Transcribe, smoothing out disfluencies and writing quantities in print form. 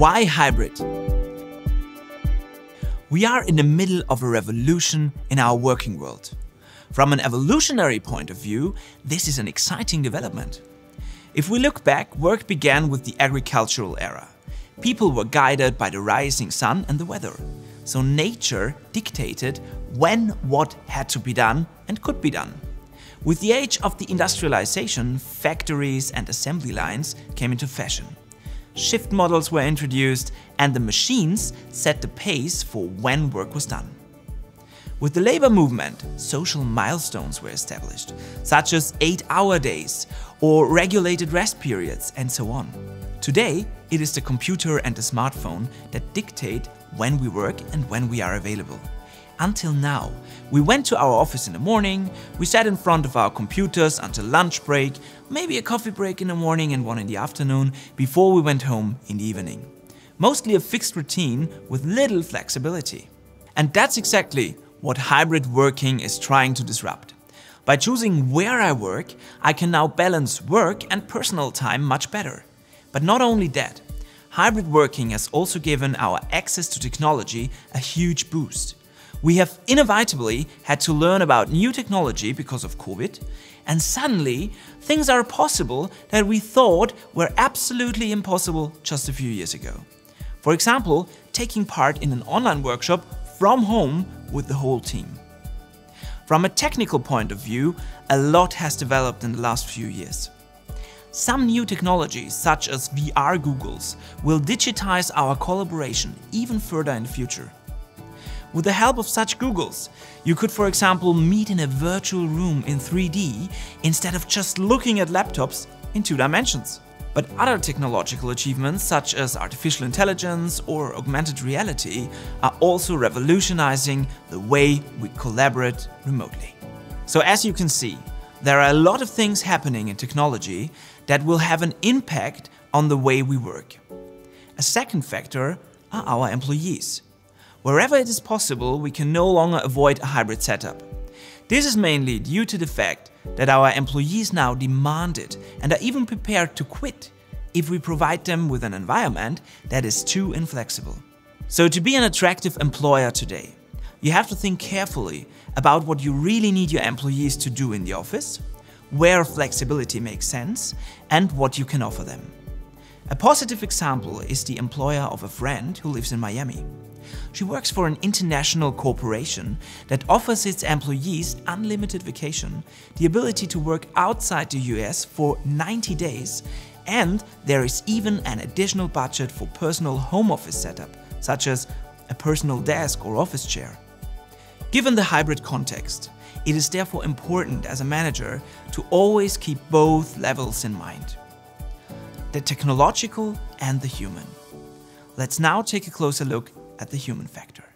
Why hybrid? We are in the middle of a revolution in our working world. From an evolutionary point of view, this is an exciting development. If we look back, work began with the agricultural era. People were guided by the rising sun and the weather. So nature dictated when what had to be done and could be done. With the age of the industrialization, factories and assembly lines came into fashion. Shift models were introduced and the machines set the pace for when work was done. With the labor movement, social milestones were established, such as 8-hour days or regulated rest periods and so on. Today, it is the computer and the smartphone that dictate when we work and when we are available. Until now, we went to our office in the morning, we sat in front of our computers until lunch break, maybe a coffee break in the morning and one in the afternoon, before we went home in the evening. Mostly a fixed routine with little flexibility. And that's exactly what hybrid working is trying to disrupt. By choosing where I work, I can now balance work and personal time much better. But not only that, hybrid working has also given our access to technology a huge boost. We have inevitably had to learn about new technology because of COVID, and suddenly things are possible that we thought were absolutely impossible just a few years ago. For example, taking part in an online workshop from home with the whole team. From a technical point of view, a lot has developed in the last few years. Some new technologies, such as VR goggles, will digitize our collaboration even further in the future. With the help of such goggles, you could, for example, meet in a virtual room in 3D instead of just looking at laptops in 2 dimensions. But other technological achievements, such as artificial intelligence or augmented reality, are also revolutionizing the way we collaborate remotely. So as you can see, there are a lot of things happening in technology that will have an impact on the way we work. A second factor are our employees. Wherever it is possible, we can no longer avoid a hybrid setup. This is mainly due to the fact that our employees now demand it and are even prepared to quit if we provide them with an environment that is too inflexible. So to be an attractive employer today, you have to think carefully about what you really need your employees to do in the office, where flexibility makes sense, and what you can offer them. A positive example is the employer of a friend who lives in Miami. She works for an international corporation that offers its employees unlimited vacation, the ability to work outside the US for 90 days, and there is even an additional budget for personal home office setup, such as a personal desk or office chair. Given the hybrid context, it is therefore important as a manager to always keep both levels in mind: the technological and the human. Let's now take a closer look at the human factor.